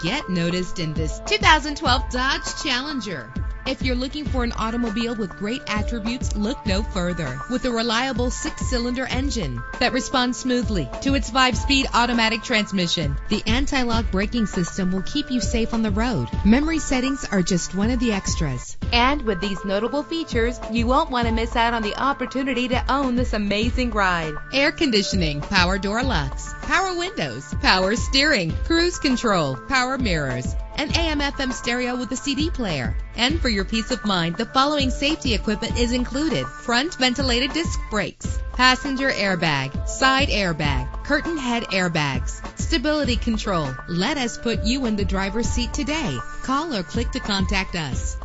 Get noticed in this 2012 Dodge Challenger. If you're looking for an automobile with great attributes, look no further. With a reliable 6-cylinder engine that responds smoothly to its 5-speed automatic transmission, the anti-lock braking system will keep you safe on the road. Memory settings are just one of the extras. And with these notable features, you won't want to miss out on the opportunity to own this amazing ride. Air conditioning, power door locks, power windows, power steering, cruise control, power mirrors, an AM/FM stereo with a CD player. And for your peace of mind, the following safety equipment is included: front ventilated disc brakes, passenger airbag, side airbag, curtain head airbags, stability control. Let us put you in the driver's seat today. Call or click to contact us.